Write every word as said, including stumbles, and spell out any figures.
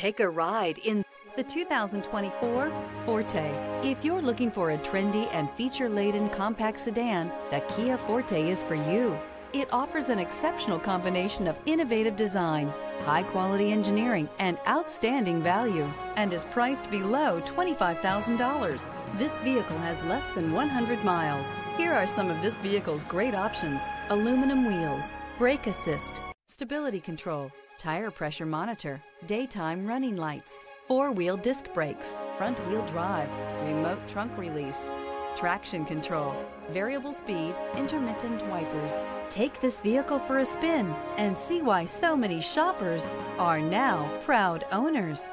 Take a ride in the two thousand twenty-four Forte. If you're looking for a trendy and feature-laden compact sedan, the Kia Forte is for you. It offers an exceptional combination of innovative design, high-quality engineering, and outstanding value, and is priced below twenty-five thousand dollars. This vehicle has less than one hundred miles. Here are some of this vehicle's great options: aluminum wheels, brake assist, stability control, tire pressure monitor, daytime running lights, four-wheel disc brakes, front-wheel drive, remote trunk release, traction control, variable speed, intermittent wipers. Take this vehicle for a spin and see why so many shoppers are now proud owners.